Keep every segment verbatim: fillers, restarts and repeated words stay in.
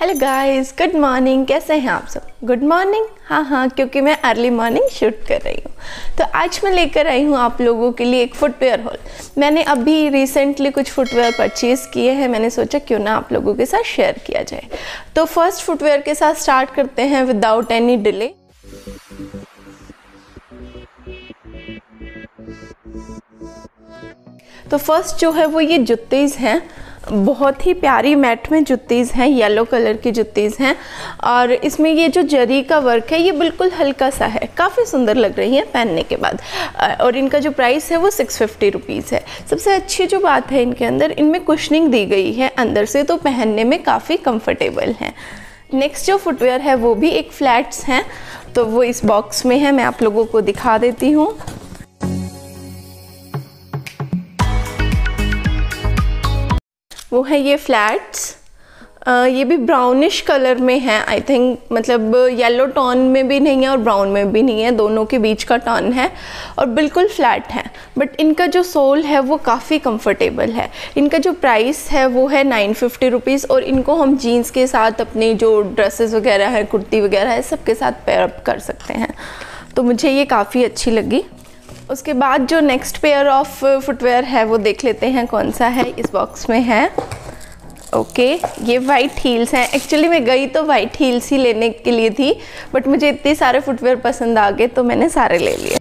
Hello guys, good morning. कैसे हैं आप सब? Good morning. हाँ हाँ, क्योंकि मैं अर्ली मॉर्निंग शूट कर रही हूँ। तो आज मैं लेकर आई हूँ आप लोगों के लिए एक फुटवेयर हॉल। मैंने अभी रिसेंटली कुछ फुटवेयर परचेज़ किए हैं, मैंने सोचा क्यों ना आप लोगों के साथ शेयर किया जाए। तो फर्स्ट फुटवेयर के साथ स्टार्ट करते हैं विदाउट एनी डिले। तो फर्स्ट जो है वो ये जुत्तीज़ हैं, बहुत ही प्यारी मैट में जुत्तीज़ हैं, येलो कलर की जुत्तीज़ हैं। और इसमें ये जो जरी का वर्क है ये बिल्कुल हल्का सा है, काफ़ी सुंदर लग रही है पहनने के बाद। और इनका जो प्राइस है वो सिक्स फिफ्टी रुपीज़ है। सबसे अच्छी जो बात है इनके अंदर, इनमें कुशनिंग दी गई है अंदर से, तो पहनने में काफ़ी कम्फर्टेबल हैं। नेक्स्ट जो फुटवेयर है वो भी एक फ्लैट्स हैं, तो वो इस बॉक्स में है, मैं आप लोगों को दिखा देती हूँ। वो है ये फ्लैट्स, ये भी ब्राउनिश कलर में है आई थिंक, मतलब येलो टॉन में भी नहीं है और ब्राउन में भी नहीं है, दोनों के बीच का टॉन है। और बिल्कुल फ्लैट है, बट इनका जो सोल है वो काफ़ी कंफर्टेबल है। इनका जो प्राइस है वो है नाइन फिफ्टी रुपीज़ और इनको हम जीन्स के साथ, अपने जो ड्रेसेस वगैरह है, कुर्ती वगैरह है, सबके साथ पेयरअप कर सकते हैं। तो मुझे ये काफ़ी अच्छी लगी। उसके बाद जो नेक्स्ट पेयर ऑफ फुटवेयर है वो देख लेते हैं कौन सा है, इस बॉक्स में है। ओके, ये वाइट हील्स हैं। एक्चुअली मैं गई तो वाइट हील्स ही लेने के लिए थी, बट मुझे इतने सारे फुटवेयर पसंद आ गए तो मैंने सारे ले लिए।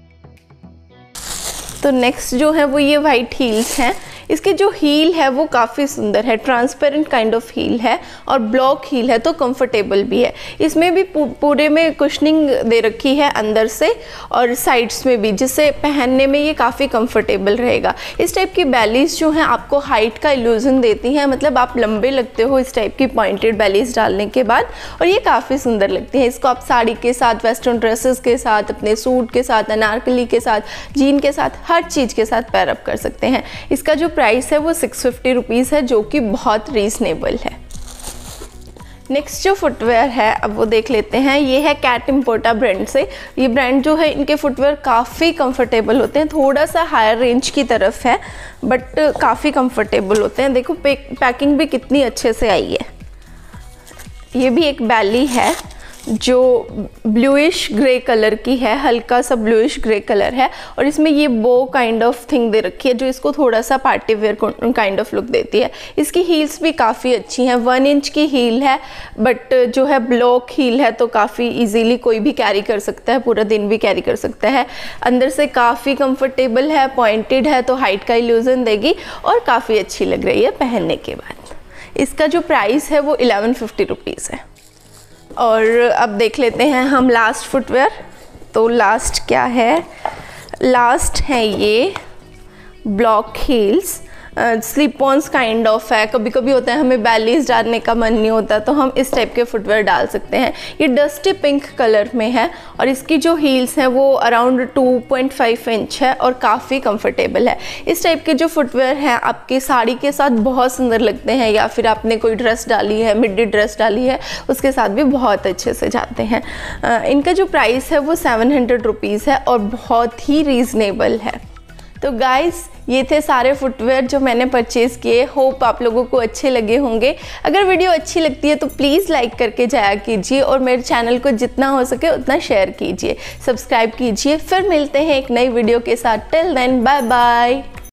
तो नेक्स्ट जो है वो ये वाइट हील्स हैं। इसके जो हील है वो काफ़ी सुंदर है, ट्रांसपेरेंट काइंड ऑफ हील है और ब्लॉक हील है, तो कंफर्टेबल भी है। इसमें भी पूरे में कुशनिंग दे रखी है अंदर से और साइड्स में भी, जिससे पहनने में ये काफ़ी कंफर्टेबल रहेगा। इस टाइप की बैलीज जो हैं आपको हाइट का इल्यूजन देती हैं, मतलब आप लंबे लगते हो इस टाइप की पॉइंटेड बैलीज डालने के बाद, और ये काफ़ी सुंदर लगती है। इसको आप साड़ी के साथ, वेस्टर्न ड्रेसेस के साथ, अपने सूट के साथ, अनारकली के साथ, जीन के साथ, हर चीज़ के साथ पैरअप कर सकते हैं। इसका जो प्राइस है वो सिक्स फिफ्टी रुपीज़ है, जो कि बहुत रीजनेबल है। नेक्स्ट जो फुटवेयर है अब वो देख लेते हैं, ये है कैट इम्पोर्टा ब्रांड से। ये ब्रांड जो है, इनके फुटवेयर काफ़ी कंफर्टेबल होते हैं, थोड़ा सा हायर रेंज की तरफ है बट काफ़ी कंफर्टेबल होते हैं। देखो पैकिंग भी कितनी अच्छे से आई है। ये भी एक बैली है जो ब्लूइश ग्रे कलर की है, हल्का सा ब्लूइश ग्रे कलर है, और इसमें ये बो काइंड ऑफ थिंग दे रखी है जो इसको थोड़ा सा party wear kind of look देती है। इसकी हील्स भी काफ़ी अच्छी हैं, वन इंच की हील है बट जो है ब्लॉक हील है, तो काफ़ी इजीली कोई भी कैरी कर सकता है, पूरा दिन भी कैरी कर सकता है। अंदर से काफ़ी कंफर्टेबल है, पॉइंटेड है, तो हाइट का इल्यूजन देगी और काफ़ी अच्छी लग रही है पहनने के बाद। इसका जो प्राइस है वो इलेवन फिफ्टी रुपीज़ है। और अब देख लेते हैं हम लास्ट फुटवेयर। तो लास्ट क्या है? लास्ट है ये block heels, slip ons kind of है। कभी कभी होता है हमें बैलीज डालने का मन नहीं होता, तो हम इस टाइप के फुटवेयर डाल सकते हैं। ये डस्टी पिंक कलर में है और इसकी जो हील्स हैं वो around two point five inch है और काफ़ी कंफर्टेबल है। इस टाइप के जो फुटवेयर हैं आपकी साड़ी के साथ बहुत सुंदर लगते हैं, या फिर आपने कोई ड्रेस डाली है, मिडी ड्रेस डाली है, उसके साथ भी बहुत अच्छे से जाते हैं। इनका जो प्राइस है वो सेवन हंड्रेड रुपीज़ है और बहुत ही रीज़नेबल है। तो गाइस, ये थे सारे फुटवेयर जो मैंने परचेज़ किए। होप आप लोगों को अच्छे लगे होंगे। अगर वीडियो अच्छी लगती है तो प्लीज़ लाइक करके जाया कीजिए और मेरे चैनल को जितना हो सके उतना शेयर कीजिए, सब्सक्राइब कीजिए। फिर मिलते हैं एक नई वीडियो के साथ। Till then, bye bye.